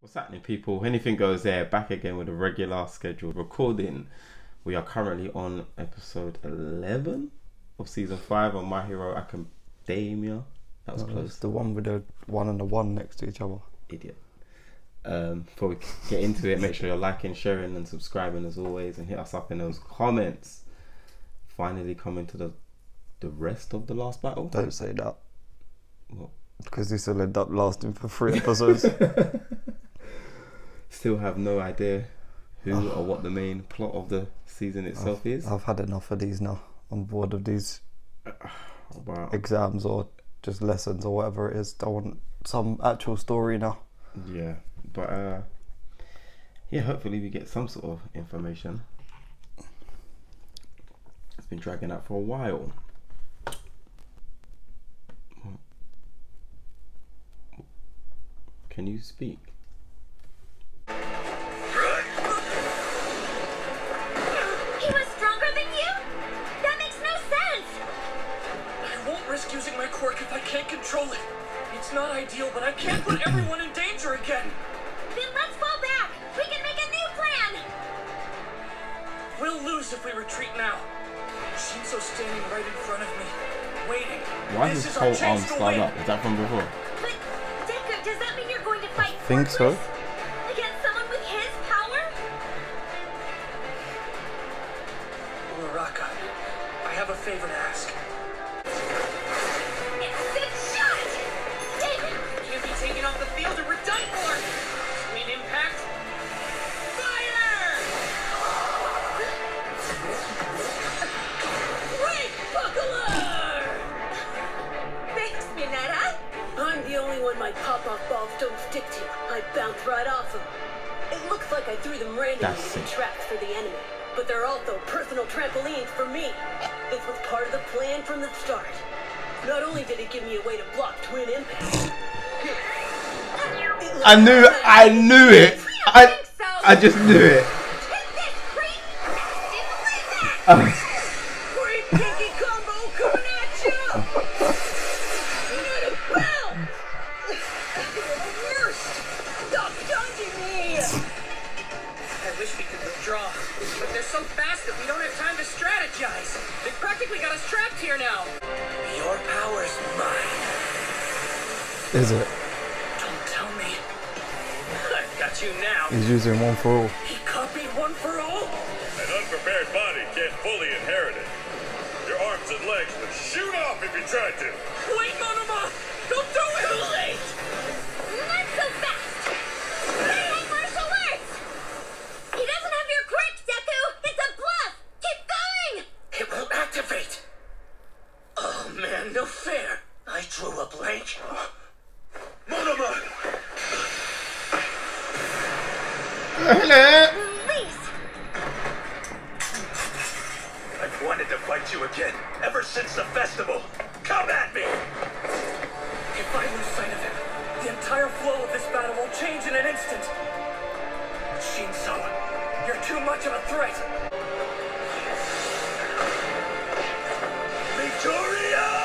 What's happening, people? Anything Goes There, back again with a regular scheduled recording. We are currently on episode 11 of season 5 on My Hero Academia. That was close. The one with the one and the one next to each other. Idiot. Before we get into it, make sure you're liking, sharing and subscribing as always, and hit us up in those comments. Finally coming to the rest of the last battle. Don't say that. What? Because this will end up lasting for 3 episodes. Still have no idea who or what the main plot of the season itself is. I've had enough of these now. I'm bored of these exams or just lessons or whatever it is. I want some actual story now. Yeah, but yeah, hopefully we get some sort of information. It's been dragging out for a while. Can you speak? Using my quirk if I can't control it. It's not ideal, but I can't put everyone in danger again. Then let's fall back. We can make a new plan. We'll lose if we retreat now. Shinso's standing right in front of me, waiting. Why does his whole arm slide up? Is that from before? But, Deku, does that mean you're going to fight so? Against someone with his power? Uraraka, I have a favor to ask. Pop-off balls don't stick to you. I bounced right off them. It looks like I threw them randomly as traps for the enemy, but they're also personal trampolines for me. This was part of the plan from the start. Not only did it give me a way to block twin impacts. I just knew it. Is it? Don't tell me. I've got you now. He's using One for All. He copied One for All? An unprepared body can't fully inherit it. Your arms and legs would shoot off if you tried to. Wait, Monoma! Don't do it! Too late! Not so fast! Hey, martial arts! He doesn't have your quirk, Deku! It's a bluff! Keep going! It won't activate! Oh man, no fair! I drew a blank. Monoma! Hello! Release! I've wanted to fight you again, ever since the festival. Come at me! If I lose sight of him, the entire flow of this battle will change in an instant. Shinso, you're too much of a threat. Victoria!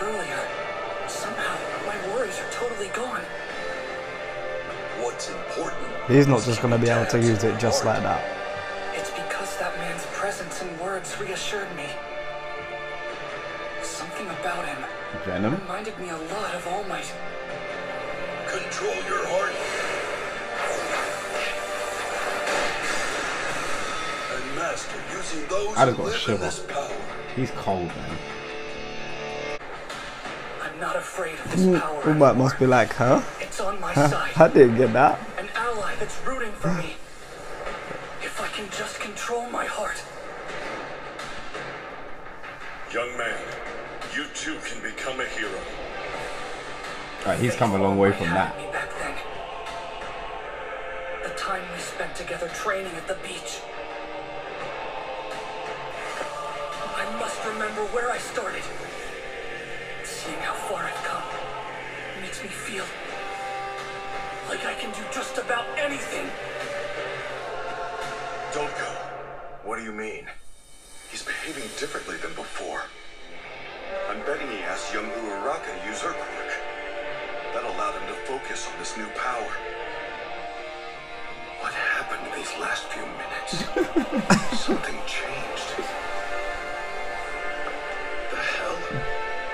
Earlier. Somehow, my worries are totally gone. What's important? He's not just going to be able to use it just like that. It's because that man's presence and words reassured me. Something about him reminded me a lot of All Might. Control your heart. And master using those who live in this power. He's cold, man. Not afraid of this power. All Might must be like, huh? It's on my side. I didn't get that. An ally that's rooting for me. If I can just control my heart. Young man, you too can become a hero. Alright, he's come a long way from that. The time we spent together training at the beach. I must remember where I started. Seeing how far I've come makes me feel like I can do just about anything. Don't go. What do you mean? He's behaving differently than before. I'm betting young Uraraka use her quirk. That allowed him to focus on this new power. What happened these last few minutes? Something changed. What the hell?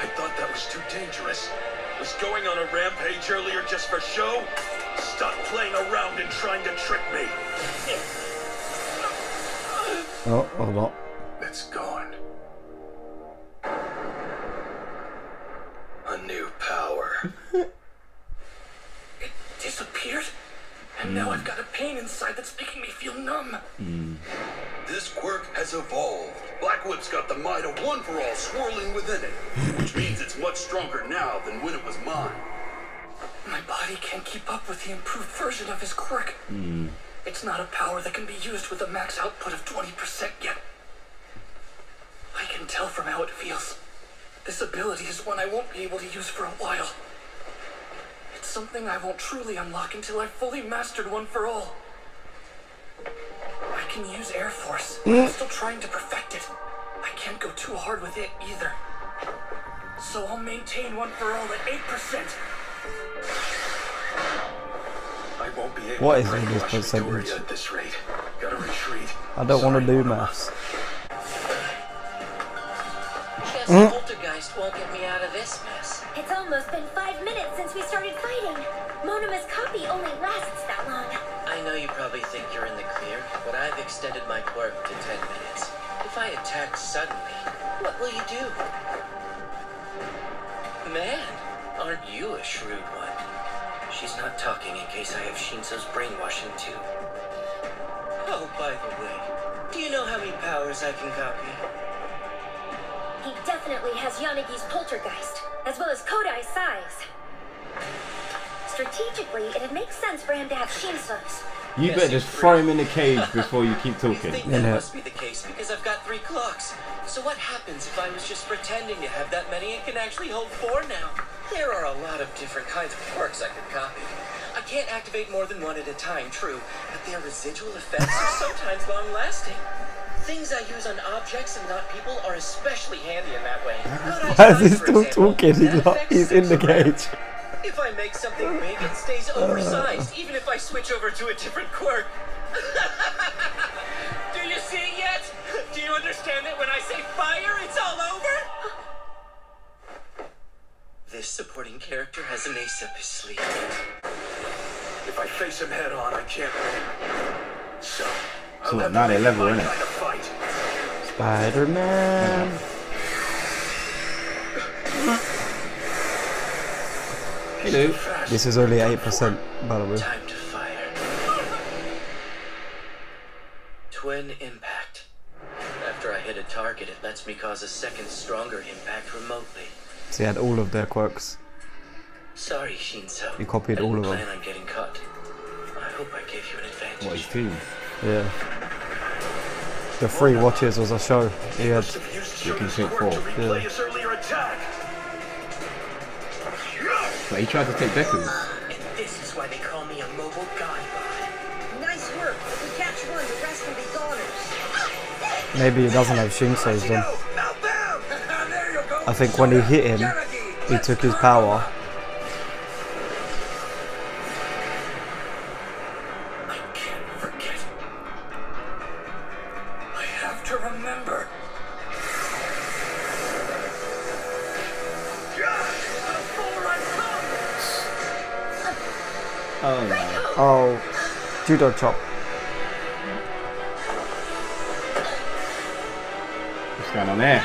I thought that was too dangerous. Was going on a rampage earlier just for show? Stop playing around and trying to trick me. Oh, hold on. It's gone. A new power. It disappeared? And now I've got a pain inside that's making me feel numb. This quirk has evolved. Blackwood's got the might of One for All swirling within it, which means it's much stronger now than when it was mine. My body can't keep up with the improved version of his quirk. It's not a power that can be used with a max output of 20% yet. I can tell from how it feels. This ability is one I won't be able to use for a while. It's something I won't truly unlock until I've fully mastered One for All. I can use Air Force. I'm still trying to perfect it. I can't go too hard with it either. So I'll maintain One for All at 8%. I won't be able to break this percentage at this rate. Gotta retreat. I don't want to do maths. Poltergeist won't get me out of this mess. It's almost been 5 minutes since we started fighting. Monoma's copy only lasts that long. I know you probably think you're in the clear, but I've extended my quirk to 10 minutes. If I attack suddenly, what will you do? Man, aren't you a shrewd one? She's not talking in case I have Shinso's brainwashing too. Oh, by the way, do you know how many powers I can copy? He definitely has Yonegi's poltergeist, as well as Kodai's size. Strategically, it'd make sense for him to have Shinso's. You better just throw him in a cage before you keep talking. That must be the case because I've got 3 clocks. So what happens if I was just pretending to have that many and can actually hold 4 now? There are a lot of different kinds of quirks I could copy. I can't activate more than 1 at a time, true, but their residual effects are sometimes long-lasting. Things I use on objects and not people are especially handy in that way. Why is he still talking? He's in the cage. If I make something big, it stays oversized, even if I switch over to a different quirk. Do you see it yet? Do you understand that when I say fire, it's all over? This supporting character has an ace up his sleeve. If I face him head on, I can't win. So... So what, not a level, innit? Spider-Man. Hey dude. This is only 8%, by the way. Time to fire. Twin impact. After I hit a target, it lets me cause a second stronger impact remotely. So you had all of their quirks. Sorry, Shinso. You copied all of them. I getting caught. I hope I gave you an advantage. What, you team? Yeah. The 3 watches was a show. He had. You can take 4. Yeah. But he tried to take Deku. And this is why they call me a mobile god. Nice work. If we catch one, the rest will be goners. Maybe he doesn't have Shinso's then. I think when he hit him, he took his power. Judo chop. What's going on there?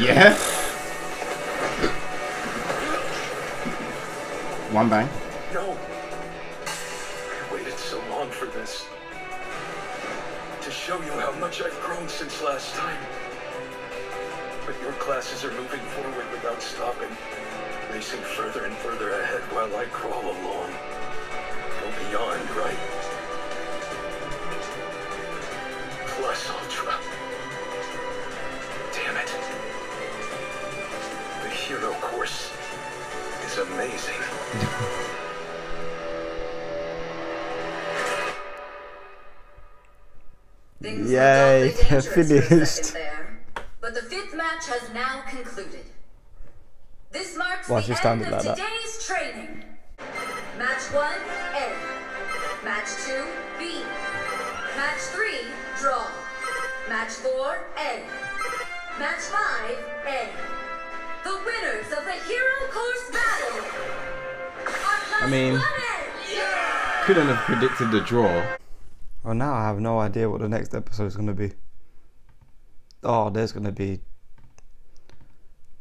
Yeah. One bang. No. I waited so long for this. To show you how much I've grown since last time. But your classes are moving forward without stopping, racing further and further ahead while I crawl along. Go beyond, right? Plus Ultra. Damn it. The hero course is amazing. Things yay, looked awfully dangerous for a second there, but the fifth match has now concluded. This marks the end of today's training. Match 1, A. Match 2, B. Match 3, draw. Match 4, A. Match 5, A. The winners of the Hero Course battle are couldn't have predicted the draw. Well, now I have no idea what the next episode is going to be. Oh, there's going to be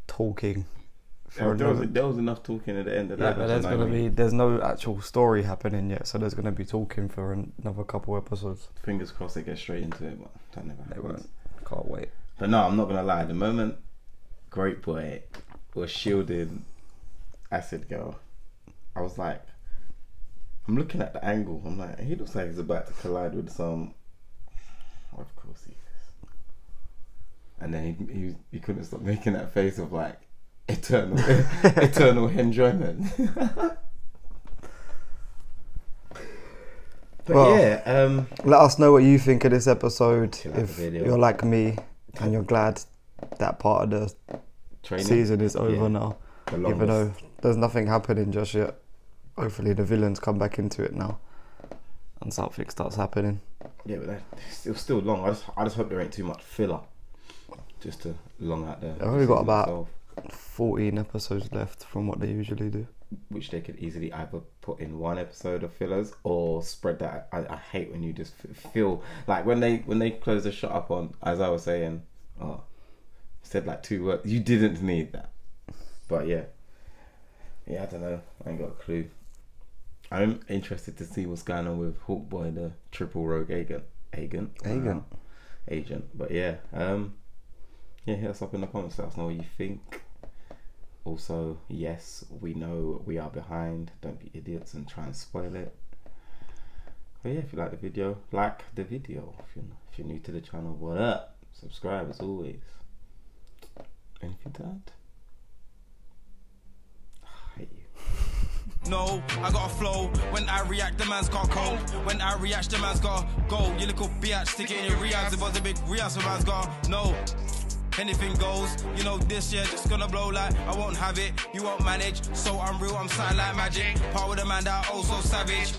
talking. There was enough talking at the end of that. Yeah, but there's going to be, there's no actual story happening yet, so there's going to be talking for another couple episodes. Fingers crossed they get straight into it, but that never happens. They won't. Can't wait. But no, I'm not going to lie. At the moment, Great Boy was shielding Acid Girl. I was like, I'm looking at the angle, I'm like, he looks like he's about to collide with some... Of course he is. And then he couldn't stop making that face of like, eternal enjoyment. But well, yeah, let us know what you think of this episode, if you're like me, and you're glad that part of the season is over now. Even though there's nothing happening just yet. Hopefully the villains come back into it now and something starts happening. Yeah, but it was still long. I just hope there ain't too much filler just to long out there. I've only got about 14 episodes left from what they usually do, which they could easily either put in one episode of fillers or spread that. I hate when you just feel like when they close the shot up on, as I was saying, oh, said like 2 words, you didn't need that. But yeah, I don't know, I ain't got a clue. I'm interested to see what's going on with Hawkboy, the triple rogue agent. But yeah, hit us up in the comments, let us know what you think. Also, yes, we know we are behind, don't be idiots and try and spoil it. But yeah, if you like the video, if you're new to the channel, what up, subscribe as always. Anything to add? No, I got a flow. When I react, the man's got cold. When I react, the man's got gold. You little biatch, stick it in your reacts. It was a big reacts, the man's got no. Anything goes, you know this year just gonna blow like I won't have it. You won't manage, so I'm real, I'm sad like magic. Part with the man that oh so savage.